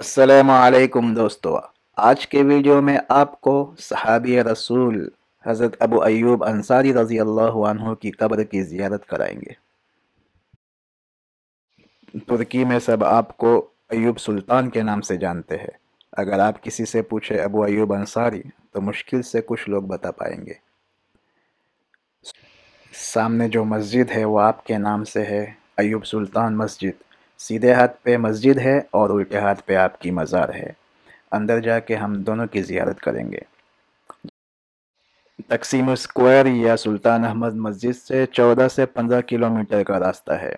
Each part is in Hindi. अस्सलाम वालेकुम दोस्तों, आज के वीडियो में आपको सहाबी रसूल हज़रत अबू अय्यूब अंसारी रज़ी अल्लाह अन्हु की कब्र की ज़ियारत कराएंगे। तुर्की में सब आपको अय्यूब सुल्तान के नाम से जानते हैं। अगर आप किसी से पूछे अबू अय्यूब अंसारी तो मुश्किल से कुछ लोग बता पाएंगे। सामने जो मस्जिद है वो आपके नाम से है, अय्यूब सुल्तान मस्जिद। सीधे हाथ पे मस्जिद है और उल्टे हाथ पे आपकी मज़ार है। अंदर जाके हम दोनों की ज़ियारत करेंगे। तकसीम स्क्वायर या सुल्तान अहमद मस्जिद से 14 से 15 किलोमीटर का रास्ता है।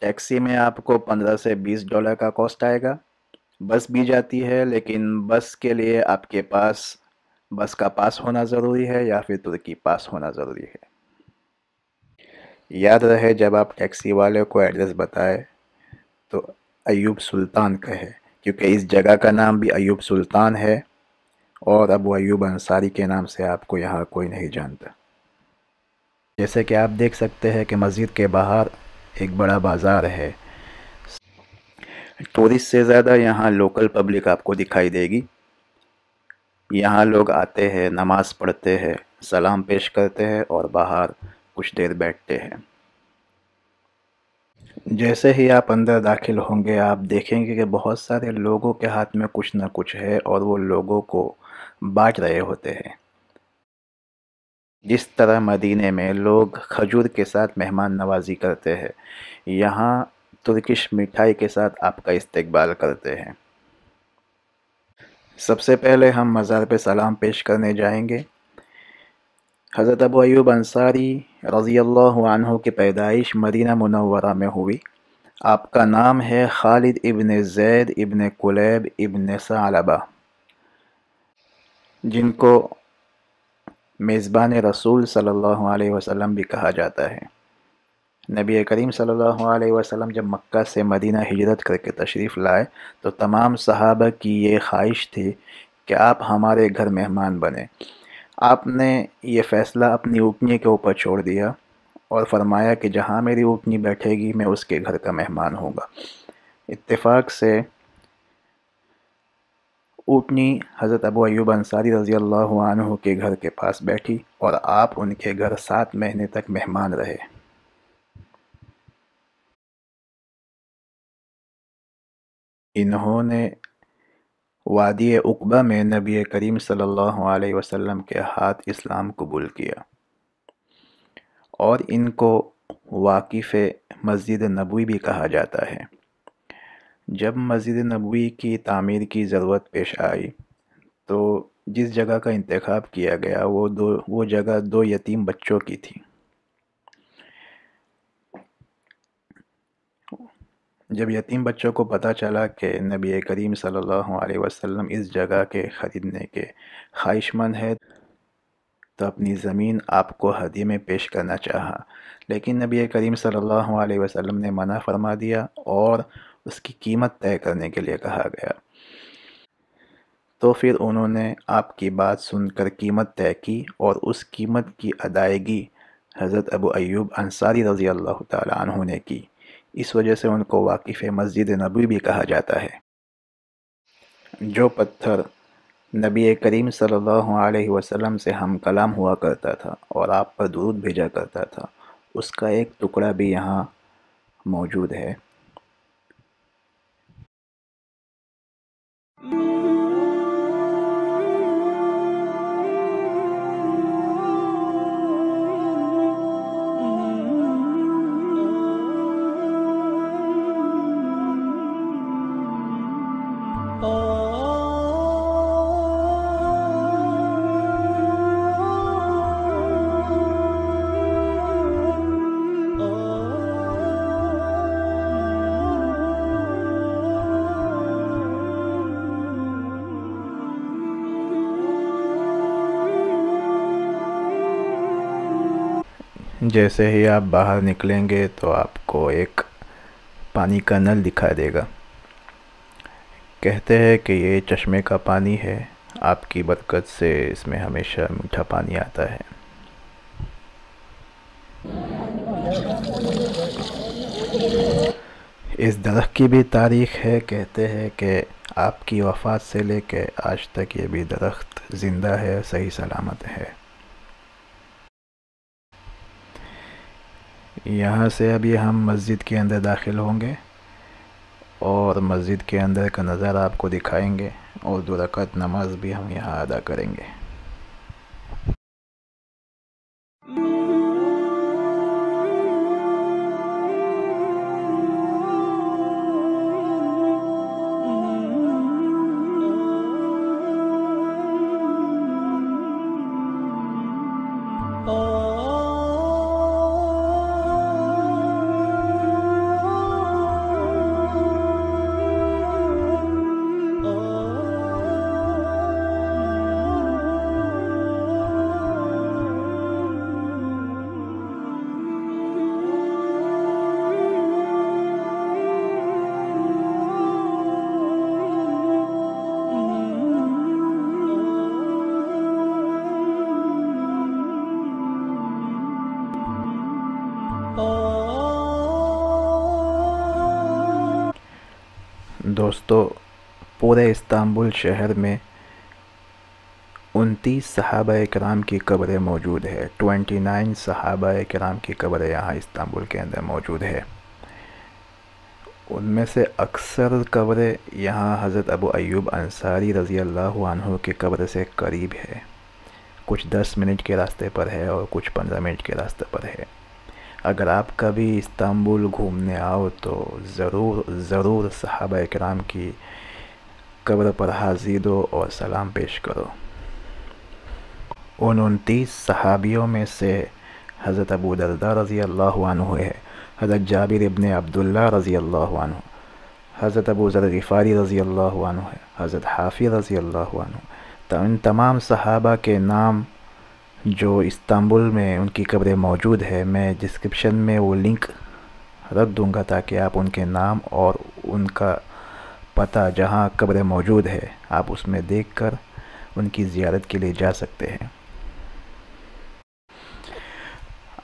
टैक्सी में आपको 15 से 20 डॉलर का कॉस्ट आएगा। बस भी जाती है, लेकिन बस के लिए आपके पास बस का पास होना ज़रूरी है या फिर तुर्की पास होना ज़रूरी है। याद रहे, जब आप टैक्सी वाले को एड्रेस बताए तो अय्यूब सुल्तान का है, क्योंकि इस जगह का नाम भी अय्यूब सुल्तान है और अबू अय्यूब अंसारी के नाम से आपको यहाँ कोई नहीं जानता। जैसे कि आप देख सकते हैं कि मस्जिद के बाहर एक बड़ा बाज़ार है। टूरिस्ट से ज़्यादा यहाँ लोकल पब्लिक आपको दिखाई देगी। यहाँ लोग आते हैं, नमाज़ पढ़ते हैं, सलाम पेश करते हैं और बाहर कुछ देर बैठते हैं। जैसे ही आप अंदर दाखिल होंगे, आप देखेंगे कि बहुत सारे लोगों के हाथ में कुछ ना कुछ है और वो लोगों को बांट रहे होते हैं। जिस तरह मदीने में लोग खजूर के साथ मेहमान नवाजी करते हैं, यहाँ तुर्किश मिठाई के साथ आपका इस्तकबाल करते हैं। सबसे पहले हम मज़ार पे सलाम पेश करने जाएंगे। हज़रत अबू अय्यूब अंसारी रज़ी अल्लाहु अन्हु की पैदाइश मदीना मुनव्वरा में हुई। आपका नाम है खालिद इब्न ज़ैद इब्न कुलैब इब्न सालबा, जिनको मेज़बान रसूल सल्लल्लाहु अलैहि वसल्लम भी कहा जाता है। नबी करीम सल्लल्लाहु अलैहि वसल्लम जब मक्का से मदीना हिजरत करके तशरीफ़ लाए तो तमाम सहाबा की ये ख्वाहिश थी कि आप हमारे घर मेहमान बने। आपने ये फ़ैसला अपनी ऊँटनी के ऊपर छोड़ दिया और फरमाया कि जहाँ मेरी ऊँटनी बैठेगी मैं उसके घर का मेहमान होगा। इत्तेफाक से ऊँटनी हज़रत अबू अय्यूब अंसारी रज़ी अल्लाहु अन्हु के घर के पास बैठी और आप उनके घर 7 महीने तक मेहमान रहे। इन्होंने वादी उक़्बा में नबी करीम सल्लल्लाहु अलैहि वसल्लम के हाथ इस्लाम कबूल किया और इनको वाकिफ़ मस्जिद नबवी भी कहा जाता है। जब मस्जिद नबवी की तामीर की ज़रूरत पेश आई तो जिस जगह का इंतखाब किया गया वो जगह दो यतीम बच्चों की थी। जब यतीम बच्चों को पता चला कि नबी करीम सल्लल्लाहु अलैहि वसल्लम इस जगह के ख़रीदने के ख्वाहिशमंद है तो अपनी ज़मीन आपको हदिये में पेश करना चाहा, लेकिन नबी करीम सल्लल्लाहु अलैहि वसल्लम ने मना फरमा दिया और उसकी कीमत तय करने के लिए कहा गया। तो फिर उन्होंने आपकी बात सुनकर कीमत तय की और उस कीमत की अदायगी हज़रत अबू अय्यूब अंसारी रज़ी अल्लाह तआला अन्हु ने की। इस वजह से उनको वाकिफ़ मस्जिद नबवी भी कहा जाता है। जो पत्थर नबी करीम सल्लल्लाहु अलैहि वसल्लम से हम कलाम हुआ करता था और आप पर दुरूद भेजा करता था, उसका एक टुकड़ा भी यहाँ मौजूद है। जैसे ही आप बाहर निकलेंगे तो आपको एक पानी का नल दिखाई देगा। कहते हैं कि ये चश्मे का पानी है, आपकी बरकत से इसमें हमेशा मीठा पानी आता है। इस दरख्त की भी तारीख़ है, कहते हैं कि आपकी वफ़ात से ले कर आज तक ये भी दरख्त ज़िंदा है, सही सलामत है। यहाँ से अभी हम मस्जिद के अंदर दाखिल होंगे और मस्जिद के अंदर का नज़ारा आपको दिखाएंगे और दो रकात नमाज भी हम यहाँ अदा करेंगे। दोस्तों, पूरे इस्तांबुल शहर में 29 सहाबाए कराम की कब्रें मौजूद है। 29 सहाबाए कराम की कब्रें यहाँ इस्तांबुल के अंदर मौजूद है। उनमें से अक्सर कब्रें यहाँ हज़रत अबू अय्यूब अंसारी रज़ी अल्लाहु अन्हु की कब्र से करीब है। कुछ 10 मिनट के रास्ते पर है और कुछ 15 मिनट के रास्ते पर है। अगर आप कभी इस्तांबुल घूमने आओ तो ज़रूर सहाबा कराम की कब्र पर हाजिर दो और सलाम पेश करो। उन 29 सहाबियों में से हज़रत अबू दर्दा रज़ी अल्लाहु अन्हु है, हज़रत जाबिर इब्न अब्दुल्ला रज़ी अल्लाहु अन्हु, हज़रत अबू ज़र ग़िफ़ारी रज़ी अल्लाहु अन्हु है, हज़रत हाफ़ी रज़ी अल्लाहु अन्हु। तो इन तमाम सहाबा के नाम जो इस्तांबुल में उनकी कब्रें मौजूद है, मैं डिस्क्रिप्शन में वो लिंक रख दूंगा ताकि आप उनके नाम और उनका पता जहां कब्रें मौजूद है आप उसमें देखकर उनकी ज़ियारत के लिए जा सकते हैं।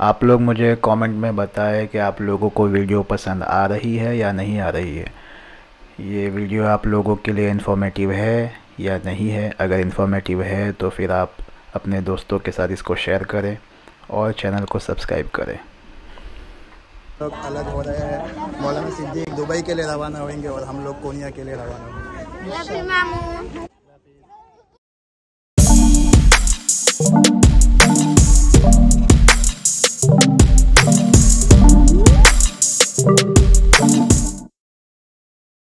आप लोग मुझे कमेंट में बताएं कि आप लोगों को वीडियो पसंद आ रही है या नहीं आ रही है, ये वीडियो आप लोगों के लिए इन्फॉर्मेटिव है या नहीं है। अगर इन्फॉर्मेटिव है तो फिर आप अपने दोस्तों के साथ इसको शेयर करें और चैनल को सब्सक्राइब करें। लोग अलग हो रहे हैं, मौलाना सिद्दीक़ दुबई के लिए रवाना होंगे और हम लोग पूर्णिया के लिए रवाना होंगे।